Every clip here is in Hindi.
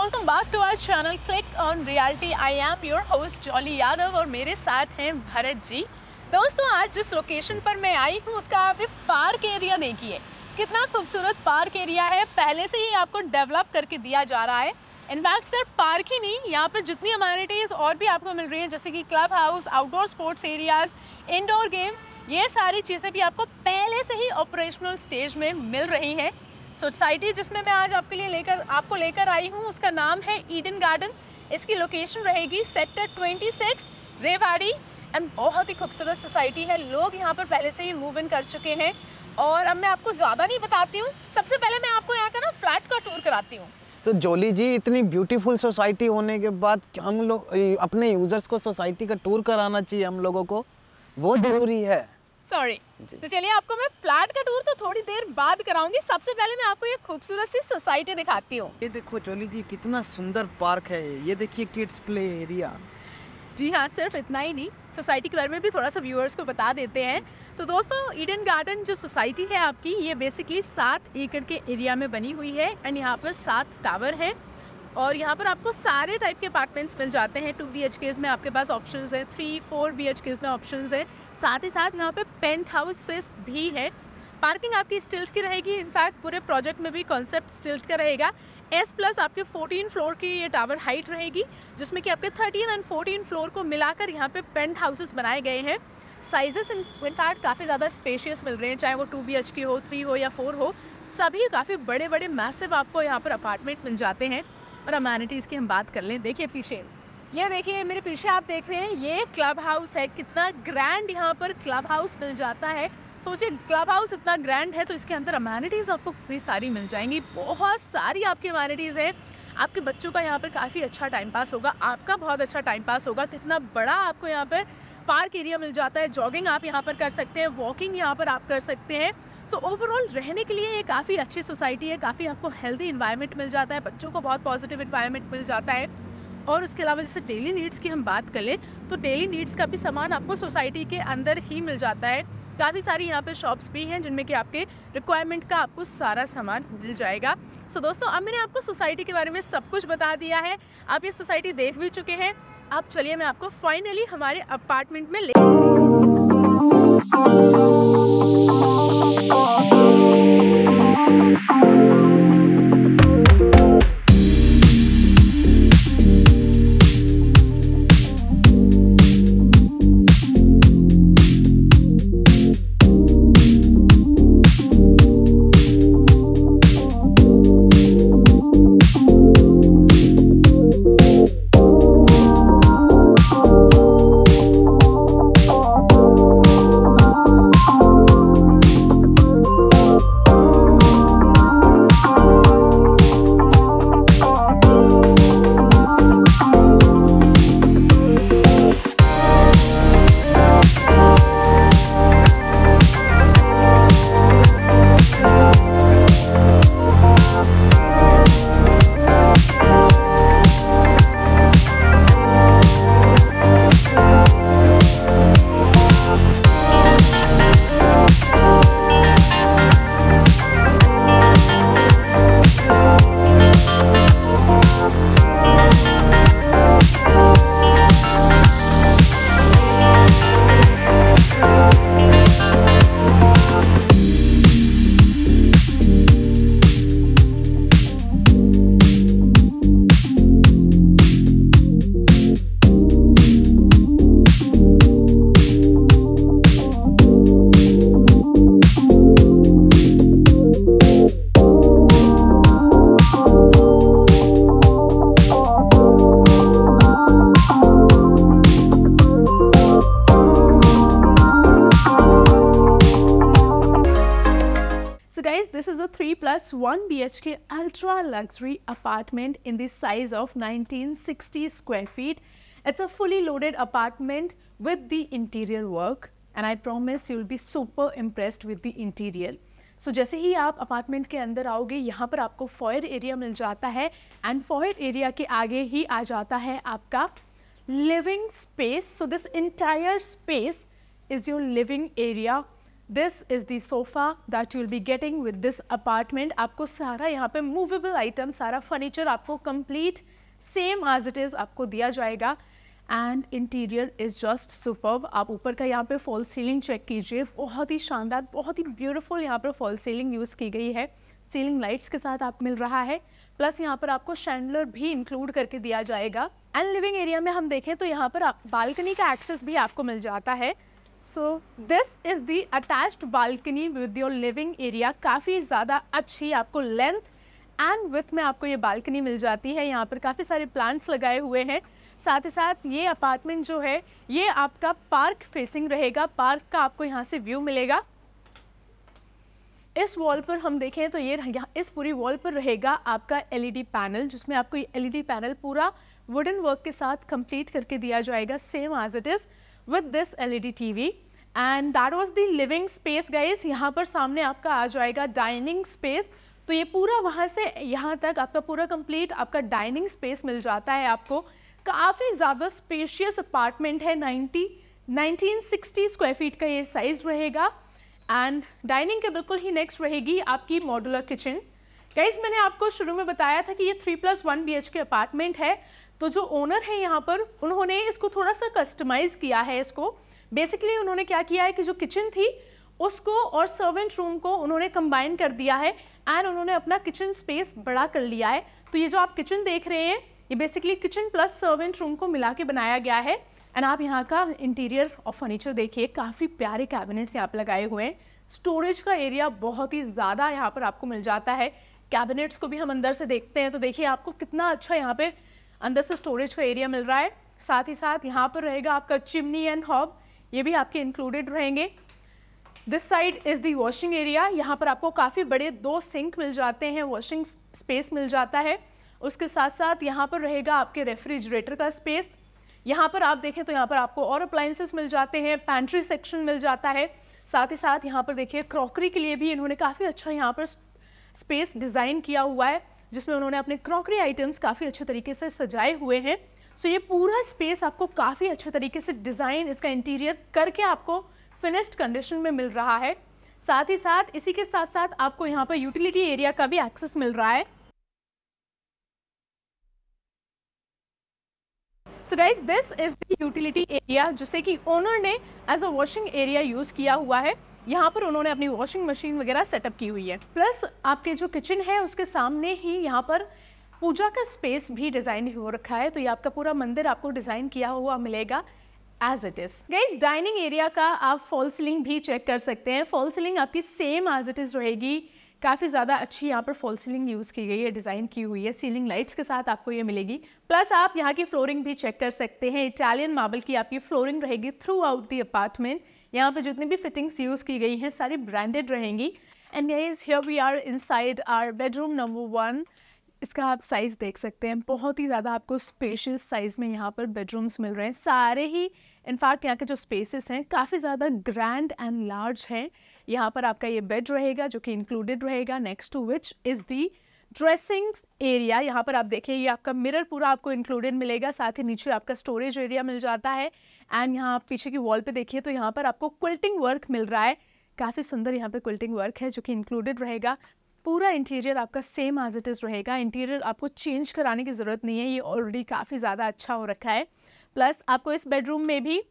Welcome back to our channel click on reality. I am your host Jolly Yadav और मेरे साथ हैं भरत जी। दोस्तों, आज जिस लोकेशन पर मैं आई हूँ उसका आप पार्क एरिया देखिए, कितना खूबसूरत पार्क एरिया है। पहले से ही आपको डेवलप करके दिया जा रहा है। इनफैक्ट सिर्फ पार्क ही नहीं, यहाँ पर जितनी अमेनिटीज़ और भी आपको मिल रही हैं, जैसे कि club house, outdoor sports areas, indoor games, ये सारी चीज़ें भी आपको पहले से ही ऑपरेशनल स्टेज में मिल रही हैं। सोसाइटी जिसमें मैं आज आपके लिए आपको लेकर आई हूँ उसका नाम है ईडन गार्डन। इसकी लोकेशन रहेगी सेक्टर 26 रेवाड़ी। बहुत ही खूबसूरत सोसाइटी है, लोग यहाँ पर पहले से ही मूव इन कर चुके हैं। और अब मैं आपको ज़्यादा नहीं बताती हूँ, सबसे पहले मैं आपको यहाँ का ना फ्लैट का टूर कराती हूँ। तो जॉली जी, इतनी ब्यूटीफुल सोसाइटी होने के बाद हम लोग अपने यूजर्स को सोसाइटी का टूर कराना चाहिए, हम लोगों को वो जरूरी है। सॉरी, तो चलिए आपको मैं फ्लैट का टूर तो थोड़ी देर बाद कराऊंगी, सबसे पहले मैं आपको ये खूबसूरत सी सोसाइटी दिखाती हूँ। ये देखो जॉली जी, कितना सुंदर पार्क है ये, देखिए किड्स प्ले एरिया। जी हाँ, सिर्फ इतना ही नहीं, सोसाइटी के बारे में भी थोड़ा सा व्यूअर्स को बता देते हैं। तो दोस्तों, ईडन गार्डन जो सोसाइटी है आपकी, ये बेसिकली 7 एकड़ के एरिया में बनी हुई है एंड यहाँ पर 7 टावर हैं और यहाँ पर आपको सारे टाइप के अपार्टमेंट्स मिल जाते हैं। 2 BHKs में आपके पास ऑप्शंस हैं, 3-4 BHKs में ऑप्शंस हैं, साथ ही साथ यहाँ पे पेंट हाउसेस भी है। पार्किंग आपकी स्टिल्ट की रहेगी, इनफैक्ट पूरे प्रोजेक्ट में भी कॉन्सेप्ट स्टिल्ट का रहेगा। S+ आपके 14 फ्लोर की ये टावर हाइट रहेगी, जिसमें कि आपके 13 एंड 14 फ्लोर को मिलाकर यहाँ पे पेंट हाउसेस बनाए गए हैं। साइजेस इनफैक्ट काफ़ी ज़्यादा स्पेशियस मिल रहे हैं, चाहे वो 2 BHK हो, 3 हो या 4 हो, सभी काफ़ी बड़े बड़े मैसिव आपको यहाँ पर अपार्टमेंट मिल जाते हैं। और अमेनिटीज़ की हम बात कर लें, देखिए पीछे, ये देखिए मेरे पीछे आप देख रहे हैं, ये क्लब हाउस है। कितना ग्रैंड यहाँ पर क्लब हाउस मिल जाता है। सोचिए, क्लब हाउस इतना ग्रैंड है तो इसके अंदर अमेनिटीज़ आपको पूरी सारी मिल जाएंगी। बहुत सारी आपकी अमेनिटीज़ हैं, आपके बच्चों का यहाँ पर काफ़ी अच्छा टाइम पास होगा, आपका बहुत अच्छा टाइम पास होगा। कितना बड़ा आपको यहाँ पर पार्क एरिया मिल जाता है, जॉगिंग आप यहाँ पर कर सकते हैं, वॉकिंग यहाँ पर आप कर सकते हैं। सो ओवरऑल रहने के लिए ये काफ़ी अच्छी सोसाइटी है, काफ़ी आपको हेल्दी इन्वायरमेंट मिल जाता है, बच्चों को बहुत पॉजिटिव इन्वायरमेंट मिल जाता है। और उसके अलावा जैसे डेली नीड्स की हम बात कर लें तो डेली नीड्स का भी सामान आपको सोसाइटी के अंदर ही मिल जाता है। काफ़ी सारी यहाँ पे शॉप्स भी हैं जिनमें कि आपके रिक्वायरमेंट का आपको सारा सामान मिल जाएगा। सो दोस्तों, अब मैंने आपको सोसाइटी के बारे में सब कुछ बता दिया है, आप ये सोसाइटी देख भी चुके हैं। अब चलिए मैं आपको फाइनली हमारे अपार्टमेंट में This is a 3+1 BHK ultra luxury apartment in the size of 1960 square feet. It's a fully loaded apartment with the interior work and I promise you will be super impressed with the interior. So जैसे ही आप अपार्टमेंट के अंदर आओगे, यहाँ पर आपको फॉयर एरिया मिल जाता है एंड फॉयर एरिया के आगे ही आ जाता है आपका living space. So this entire space is your living area. This is the sofa that you will be getting with this apartment. आपको सारा यहाँ पे movable item, सारा furniture आपको complete same as it is आपको दिया जाएगा and interior is just superb. आप ऊपर का यहाँ पे फॉल सीलिंग चेक कीजिए, बहुत ही शानदार, बहुत ही beautiful यहाँ पर फॉल सीलिंग यूज़ की गई है. सीलिंग लाइट्स के साथ आप मिल रहा है, प्लस यहाँ पर आपको शैंडलर भी इंक्लूड करके दिया जाएगा. एंड लिविंग एरिया में हम देखें तो यहाँ पर बालकनी का एक्सेस भी आपको मिल जाता है. So this is the attached balcony with your living area. काफ़ी ज़्यादा अच्छी आपको लेंथ एंड विथ में आपको ये बालकनी मिल जाती है. यहाँ पर काफ़ी सारे प्लांट्स लगाए हुए हैं. साथ ही साथ ये अपार्टमेंट जो है ये आपका पार्क फेसिंग रहेगा, पार्क का आपको यहाँ से व्यू मिलेगा. इस वॉल पर हम देखें तो ये इस पूरी वॉल पर रहेगा आपका एलईडी पैनल, जिसमें आपको ये एलईडी पैनल पूरा वुडन वर्क के साथ कंप्लीट करके दिया जाएगा same as it is with this LED TV. And that was the living space guys. यहाँ पर सामने आपका आ जाएगा डाइनिंग स्पेस. तो ये पूरा वहाँ से यहाँ तक आपका पूरा कंप्लीट आपका डाइनिंग स्पेस मिल जाता है आपको. काफ़ी ज़्यादा स्पेशियस अपार्टमेंट है. 1960 स्क्वायर फीट का ये साइज़ रहेगा एंड डाइनिंग के बिल्कुल ही नेक्स्ट रहेगी आपकी मॉडुलर किचन. गाइज मैंने आपको शुरू में बताया था कि ये 3+1 BHK अपार्टमेंट है, तो जो ओनर है यहाँ पर उन्होंने इसको थोड़ा सा कस्टमाइज़ किया है. इसको बेसिकली उन्होंने क्या किया है कि जो किचन थी उसको और सर्वेंट रूम को उन्होंने कंबाइन कर दिया है एंड उन्होंने अपना किचन स्पेस बड़ा कर लिया है. तो ये जो आप किचन देख रहे हैं ये basically kitchen plus servant room को मिला के बनाया गया है. एंड आप यहाँ का इंटीरियर और फर्नीचर देखिए, काफ़ी प्यारे कैबिनेट्स यहाँ पर लगाए हुए हैं. स्टोरेज का एरिया बहुत ही ज़्यादा यहाँ पर आपको मिल जाता है. कैबिनेट्स को भी हम अंदर से देखते हैं तो देखिए आपको कितना अच्छा यहाँ पे अंदर से स्टोरेज का एरिया मिल रहा है. साथ ही साथ यहाँ पर रहेगा आपका चिमनी एंड हॉब, ये भी आपके इंक्लूडेड रहेंगे. This side is the washing area. यहाँ पर आपको काफ़ी बड़े 2 सिंक मिल जाते हैं, वॉशिंग स्पेस मिल जाता है. उसके साथ साथ यहाँ पर रहेगा आपके रेफ्रिजरेटर का स्पेस. यहाँ पर आप देखें तो यहाँ पर आपको और अप्लाइंसेस मिल जाते हैं, पैंट्री सेक्शन मिल जाता है. साथ ही साथ यहाँ पर देखिए क्रॉकरी के लिए भी इन्होंने काफ़ी अच्छा यहाँ पर स्पेस डिज़ाइन किया हुआ है, जिसमें उन्होंने अपने क्रॉकरी आइटम्स काफ़ी अच्छे तरीके से सजाए हुए हैं. सो ये पूरा स्पेस आपको काफ़ी अच्छे तरीके से डिज़ाइन इसका इंटीरियर करके आपको फिनिश्ड कंडीशन में मिल रहा है. साथ ही साथ इसी के साथ साथ आपको यहाँ पर यूटिलिटी एरिया का भी एक्सेस मिल रहा है. So guys this is the utility area जिसे कि ओनर ने as a washing area use किया हुआ है. यहाँ पर उन्होंने अपनी वॉशिंग मशीन वगैरह सेटअप की हुई है. प्लस आपके जो किचन है उसके सामने ही यहाँ पर पूजा का स्पेस भी डिज़ाइन हो रखा है. तो ये आपका पूरा मंदिर आपको डिज़ाइन किया हुआ मिलेगा as it is. Guys dining area का आप फॉल सीलिंग भी चेक कर सकते हैं. फॉल सीलिंग आपकी सेम एज इट इज़ रहेगी. काफ़ी ज़्यादा अच्छी यहाँ पर फॉल सीलिंग यूज़ की गई है, डिज़ाइन की हुई है. सीलिंग लाइट्स के साथ आपको ये मिलेगी. प्लस आप यहाँ की फ्लोरिंग भी चेक कर सकते हैं. इटालियन मार्बल की आपकी फ्लोरिंग रहेगी थ्रू आउट दी अपार्टमेंट. यहाँ पे जितनी भी फिटिंग्स यूज़ की गई हैं सारी ब्रांडेड रहेंगी. And guys here we are inside our bedroom number 1. इसका आप साइज़ देख सकते हैं, बहुत ही ज़्यादा आपको स्पेशियस साइज़ में यहाँ पर बेडरूम्स मिल रहे हैं. सारे ही इनफैक्ट यहाँ के जो स्पेसेस हैं काफ़ी ज़्यादा ग्रैंड एंड लार्ज हैं. यहाँ पर आपका ये बेड रहेगा जो कि इंक्लूडेड रहेगा, next to which is the dressing area. यहाँ पर आप देखें ये आपका मिरर पूरा आपको इंक्लूडेड मिलेगा. साथ ही नीचे आपका स्टोरेज एरिया मिल जाता है. एंड यहाँ आप पीछे की वॉल पे देखिए तो यहाँ पर आपको क्विल्टिंग वर्क मिल रहा है. काफ़ी सुंदर यहाँ पे क्विल्टिंग वर्क है जो कि इंक्लूडेड रहेगा. पूरा इंटीरियर आपका सेम एज इट इज़ रहेगा. इंटीरियर आपको चेंज कराने की ज़रूरत नहीं है, ये ऑलरेडी काफ़ी ज़्यादा अच्छा हो रखा है. प्लस आपको इस बेडरूम में भी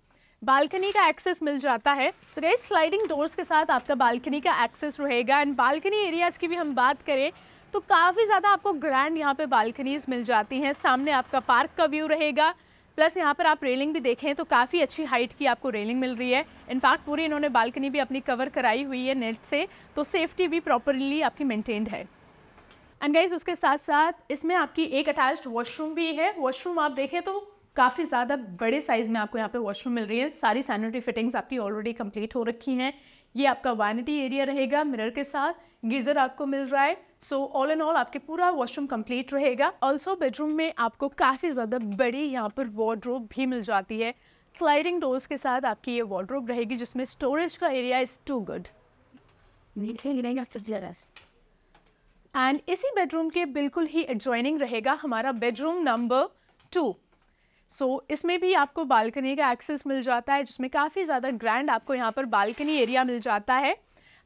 बालकनी का एक्सेस मिल जाता है. सो गाइस स्लाइडिंग डोर्स के साथ आपका बालकनी का एक्सेस रहेगा. एंड बालकनी एरियाज़ की भी हम बात करें तो काफ़ी ज़्यादा आपको ग्रैंड यहाँ पे बालकनीज़ मिल जाती हैं. सामने आपका पार्क का व्यू रहेगा. प्लस यहाँ पर आप रेलिंग भी देखें तो काफ़ी अच्छी हाइट की आपको रेलिंग मिल रही है. इनफैक्ट पूरी इन्होंने बालकनी भी अपनी कवर कराई हुई है नेट से, तो सेफ्टी भी प्रॉपरली आपकी मेंटेन्ड है. एंड गाइस उसके साथ साथ इसमें आपकी एक अटैच्ड वॉशरूम भी है. वॉशरूम आप देखें तो काफ़ी ज़्यादा बड़े साइज़ में आपको यहाँ पे वॉशरूम मिल रही है. सारी सैनिटरी फिटिंग्स आपकी ऑलरेडी कंप्लीट हो रखी हैं. ये आपका वैनिटी एरिया रहेगा मिरर के साथ. गीज़र आपको मिल रहा है. सो ऑल एंड ऑल आपके पूरा वॉशरूम कंप्लीट रहेगा. ऑल्सो बेडरूम में आपको काफ़ी ज़्यादा बड़ी यहाँ पर वार्डरोब भी मिल जाती है. स्लाइडिंग डोर्स के साथ आपकी ये वार्डरोब रहेगी जिसमें स्टोरेज का area is too good. And इसी बेडरूम के बिल्कुल ही एडजॉइनिंग रहेगा हमारा बेडरूम नंबर 2. सो इसमें भी आपको बालकनी का एक्सेस मिल जाता है, जिसमें काफ़ी ज़्यादा ग्रैंड आपको यहाँ पर बालकनी एरिया मिल जाता है।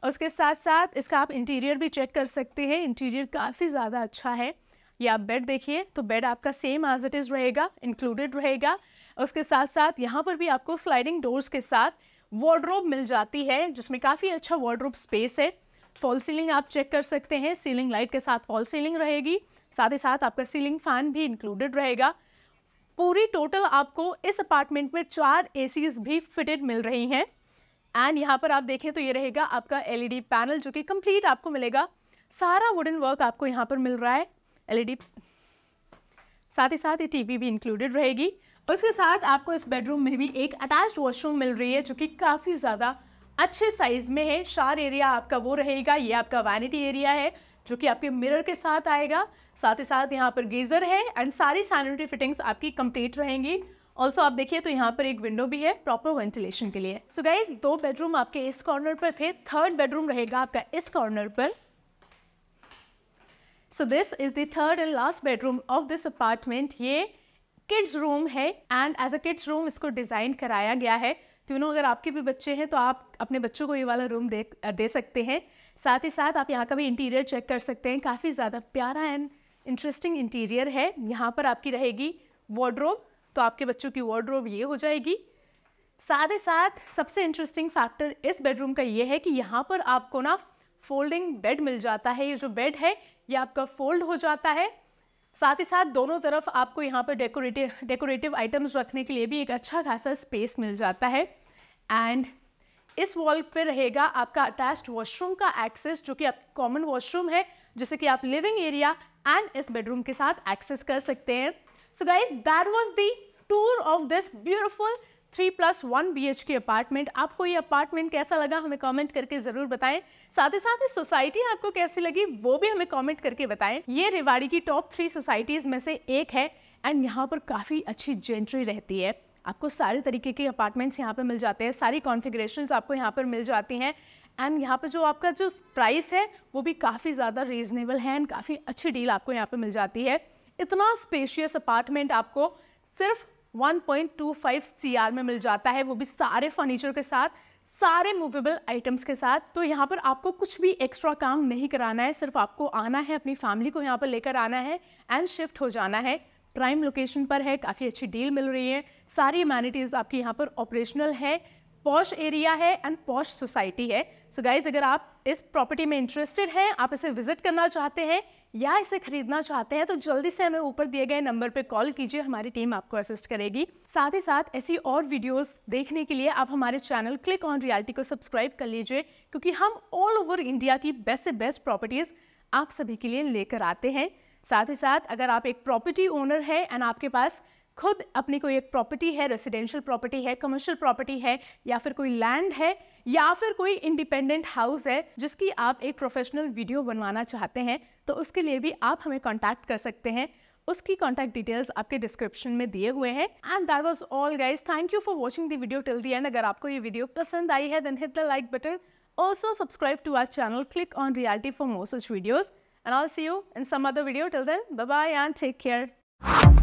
उसके साथ साथ इसका आप इंटीरियर भी चेक कर सकते हैं, इंटीरियर काफ़ी ज़्यादा अच्छा है। या आप बेड देखिए तो बेड आपका सेम एज इट इज़ रहेगा, इंक्लूडेड रहेगा। उसके साथ साथ यहाँ पर भी आपको स्लाइडिंग डोर्स के साथ वार्डरोब मिल जाती है, जिसमें काफ़ी अच्छा वार्डरोब स्पेस है। फॉल सीलिंग आप चेक कर सकते हैं, सीलिंग लाइट के साथ फॉल सीलिंग रहेगी, साथ ही साथ आपका सीलिंग फ़ैन भी इंक्लूडेड रहेगा। पूरी टोटल आपको इस अपार्टमेंट में 4 एसीज भी फिटेड मिल रही हैं। एंड यहाँ पर आप देखें तो ये रहेगा आपका एलईडी पैनल, जो कि कंप्लीट आपको मिलेगा। सारा वुडन वर्क आपको यहाँ पर मिल रहा है एलईडी, साथ ही साथ ये टीवी भी इंक्लूडेड रहेगी। उसके साथ आपको इस बेडरूम में भी एक अटैच्ड वॉशरूम मिल रही है, जो कि काफ़ी ज़्यादा अच्छे साइज़ में है। शार एरिया आपका वो रहेगा, ये आपका वैनिटी एरिया है जो कि आपके मिरर के साथ आएगा। साथ ही साथ यहाँ पर गीज़र है एंड सारी सैनिटरी फिटिंग्स आपकी कंप्लीट रहेंगी। ऑल्सो आप देखिए तो यहाँ पर एक विंडो भी है प्रॉपर वेंटिलेशन के लिए। सो गाइज, 2 बेडरूम आपके इस कॉर्नर पर थे, 3rd बेडरूम रहेगा आपका इस कॉर्नर पर। So this is the 3rd and last bedroom of this apartment. ये किड्स रूम है and as a kids room इसको डिज़ाइन कराया गया है। तो अगर आपके भी बच्चे हैं तो आप अपने बच्चों को ये वाला रूम दे सकते हैं। साथ ही साथ आप यहाँ का भी इंटीरियर चेक कर सकते हैं, काफ़ी ज़्यादा प्यारा एंड इंटरेस्टिंग इंटीरियर है। यहाँ पर आपकी रहेगी वार्डरोब, तो आपके बच्चों की वार्डरोब ये हो जाएगी। साथ ही साथ सबसे इंटरेस्टिंग फैक्टर इस बेडरूम का ये है कि यहाँ पर आपको ना फोल्डिंग बेड मिल जाता है। ये जो बेड है ये आपका फोल्ड हो जाता है। साथ ही साथ दोनों तरफ आपको यहाँ पर डेकोरेटिव आइटम्स रखने के लिए भी एक अच्छा खासा स्पेस मिल जाता है। एंड इस वॉल पे रहेगा आपका अटैच्ड वॉशरूम का एक्सेस, जो कि आप कॉमन वॉशरूम है, जिसे कि आप लिविंग एरिया एंड इस बेडरूम के साथ एक्सेस कर सकते हैं। So guys, that was the tour of this beautiful 3+1 BHK apartment. आपको ये अपार्टमेंट कैसा लगा हमें कमेंट करके ज़रूर बताएं। साथ ही साथ इस सोसाइटी आपको कैसी लगी वो भी हमें कमेंट करके बताएं। ये रेवाड़ी की टॉप 3 सोसाइटीज़ में से एक है एंड यहाँ पर काफ़ी अच्छी जेंट्री रहती है। आपको सारे तरीके के अपार्टमेंट्स यहाँ पर मिल जाते हैं, सारी कॉन्फिग्रेशंस आपको यहाँ पर मिल जाती हैं। एंड यहाँ पर जो आपका जो प्राइस है वो भी काफ़ी ज़्यादा रीजनेबल है एंड काफ़ी अच्छी डील आपको यहाँ पर मिल जाती है। इतना स्पेशियस अपार्टमेंट आपको सिर्फ 1.25 CR में मिल जाता है, वो भी सारे फर्नीचर के साथ, सारे मूवेबल आइटम्स के साथ। तो यहाँ पर आपको कुछ भी एक्स्ट्रा काम नहीं कराना है, सिर्फ आपको आना है, अपनी फैमिली को यहाँ पर लेकर आना है एंड शिफ्ट हो जाना है। प्राइम लोकेशन पर है, काफ़ी अच्छी डील मिल रही है, सारी अमेनिटीज़ आपकी यहाँ पर ऑपरेशनल है, पॉश एरिया है एंड पॉश सोसाइटी है। सो गाइज़, अगर आप इस प्रॉपर्टी में इंटरेस्टेड हैं, आप इसे विजिट करना चाहते हैं या इसे खरीदना चाहते हैं, तो जल्दी से हमें ऊपर दिए गए नंबर पे कॉल कीजिए, हमारी टीम आपको असिस्ट करेगी। साथ ही साथ ऐसी और वीडियोस देखने के लिए आप हमारे चैनल क्लिक ऑन रियलिटी को सब्सक्राइब कर लीजिए, क्योंकि हम ऑल ओवर इंडिया की बेस्ट से बेस्ट प्रॉपर्टीज़ आप सभी के लिए लेकर आते हैं। साथ ही साथ अगर आप एक प्रॉपर्टी ओनर है एंड आपके पास खुद अपनी कोई एक प्रॉपर्टी है, रेजिडेंशियल प्रॉपर्टी है, कमर्शियल प्रॉपर्टी है, या फिर कोई लैंड है, या फिर कोई इंडिपेंडेंट हाउस है जिसकी आप एक प्रोफेशनल वीडियो बनवाना चाहते हैं, तो उसके लिए भी आप हमें कांटेक्ट कर सकते हैं। उसकी कांटेक्ट डिटेल्स आपके डिस्क्रिप्शन में दिए हुए हैं। And that was all guys, thank you for watching the video till the end. अगर आपको ये वीडियो पसंद आई है then hit the like button, also subscribe to our channel click on reality for more such videos and I will see you in some other video. Till then bye bye and take care.